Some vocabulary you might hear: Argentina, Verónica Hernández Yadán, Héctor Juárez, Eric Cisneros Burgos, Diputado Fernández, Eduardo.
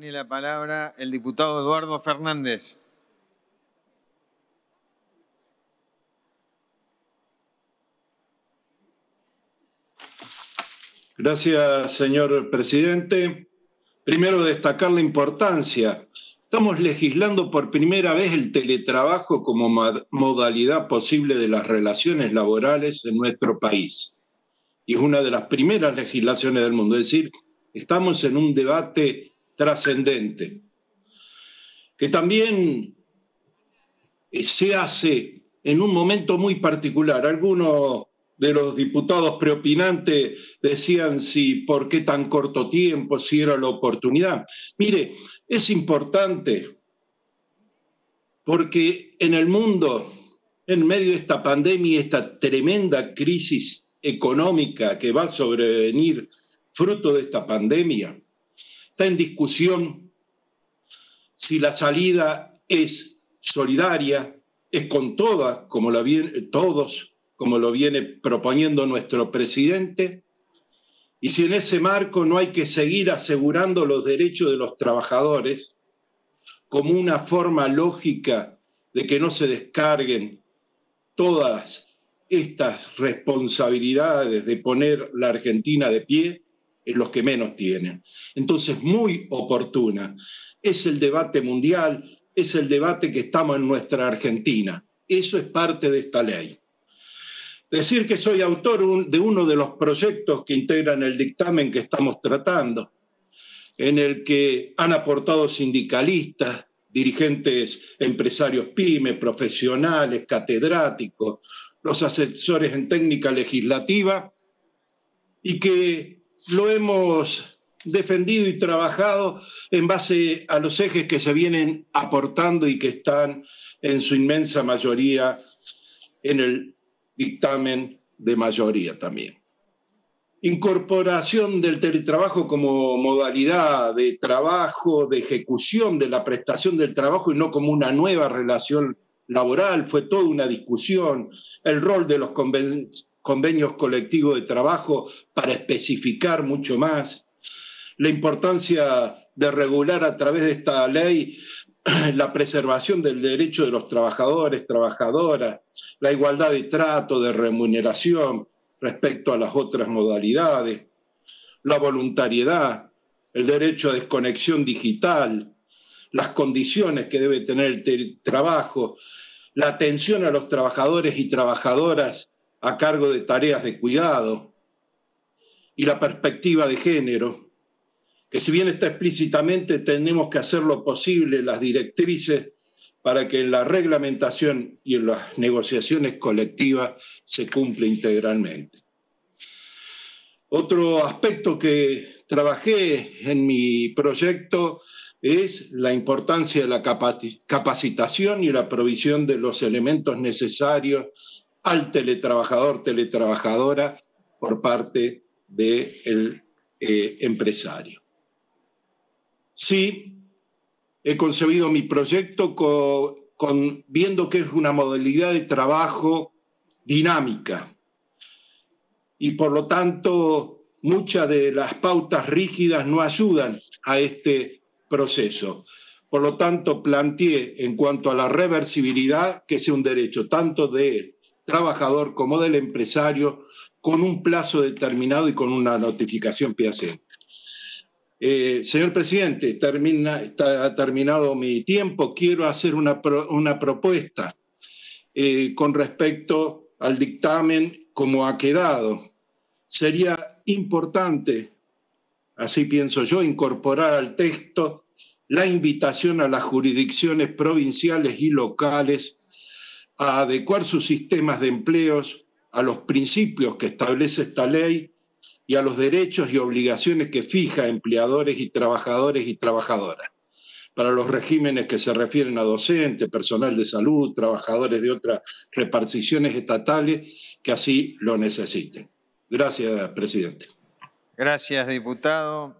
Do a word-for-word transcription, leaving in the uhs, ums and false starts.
Tiene la palabra el diputado Eduardo Fernández. Gracias, señor presidente. Primero, destacar la importancia. Estamos legislando por primera vez el teletrabajo como modalidad posible de las relaciones laborales en nuestro país. Y es una de las primeras legislaciones del mundo. Es decir, estamos en un debate trascendente, que también se hace en un momento muy particular. Algunos de los diputados preopinantes decían si por qué tan corto tiempo, si era la oportunidad. Mire, es importante porque en el mundo, en medio de esta pandemia y esta tremenda crisis económica que va a sobrevenir fruto de esta pandemia, está en discusión si la salida es solidaria, es con todas, como la viene, todos, como lo viene proponiendo nuestro presidente, y si en ese marco no hay que seguir asegurando los derechos de los trabajadores como una forma lógica de que no se descarguen todas estas responsabilidades de poner la Argentina de pie en los que menos tienen. Entonces, muy oportuna. Es el debate mundial, es el debate que estamos en nuestra Argentina. Eso es parte de esta ley. Decir que soy autor de uno de los proyectos que integran el dictamen que estamos tratando, en el que han aportado sindicalistas, dirigentes, empresarios pymes, profesionales, catedráticos, los asesores en técnica legislativa, y que lo hemos defendido y trabajado en base a los ejes que se vienen aportando y que están en su inmensa mayoría en el dictamen de mayoría también. Incorporación del teletrabajo como modalidad de trabajo, de ejecución de la prestación del trabajo y no como una nueva relación laboral. Fue toda una discusión. El rol de los conven- convenios colectivos de trabajo para especificar mucho más. La importancia de regular a través de esta ley la preservación del derecho de los trabajadores, trabajadoras, la igualdad de trato, de remuneración respecto a las otras modalidades, la voluntariedad, el derecho a desconexión digital, las condiciones que debe tener el trabajo, la atención a los trabajadores y trabajadoras a cargo de tareas de cuidado y la perspectiva de género, que si bien está explícitamente, tenemos que hacer lo posible las directrices para que en la reglamentación y en las negociaciones colectivas se cumpla integralmente. Otro aspecto que trabajé en mi proyecto es la importancia de la capacitación y la provisión de los elementos necesarios al teletrabajador, teletrabajadora, por parte del eh, empresario. Sí, he concebido mi proyecto con, con, viendo que es una modalidad de trabajo dinámica y por lo tanto muchas de las pautas rígidas no ayudan a este proceso. Por lo tanto planteé en cuanto a la reversibilidad que sea un derecho tanto del trabajador como del empresario con un plazo determinado y con una notificación fehaciente. Eh, señor presidente, termina, está, ha terminado mi tiempo. Quiero hacer una, pro, una propuesta eh, con respecto al dictamen como ha quedado. Sería importante, así pienso yo, incorporar al texto la invitación a las jurisdicciones provinciales y locales a adecuar sus sistemas de empleos a los principios que establece esta ley y a los derechos y obligaciones que fija empleadores y trabajadores y trabajadoras, para los regímenes que se refieren a docentes, personal de salud, trabajadores de otras reparticiones estatales que así lo necesiten. Gracias, presidente. Gracias, diputado.